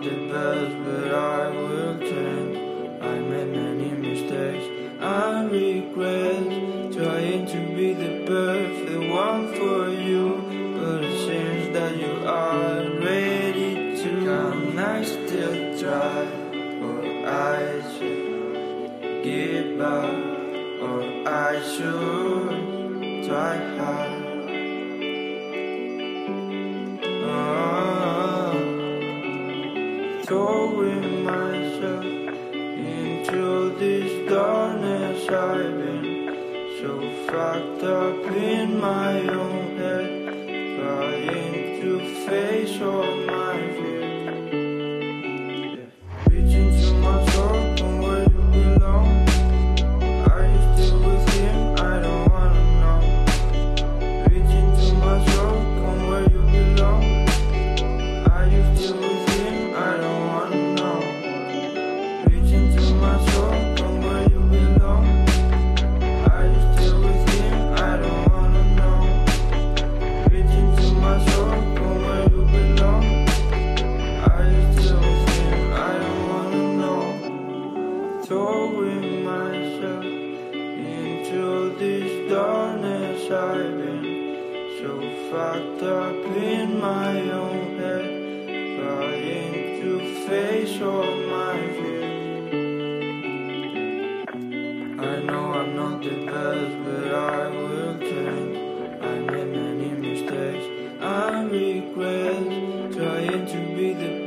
not the best, but I will change. I made many mistakes I regret, trying to be the perfect one for you, but it seems that you are ready to. Can I still try, or I should give up, or I should try hard? Throwing myself into this darkness, I've been so fucked up in my own head, trying to face all my fears. Reaching to my soul from where you belong. Are you still with him? I don't wanna know. Reaching to my soul from where you belong. Are you still with him? Throwing myself into this darkness, I've been so fucked up in my own head, trying to face all my fears. I know I'm not the best, but I will change. I made many mistakes I regret, trying to be the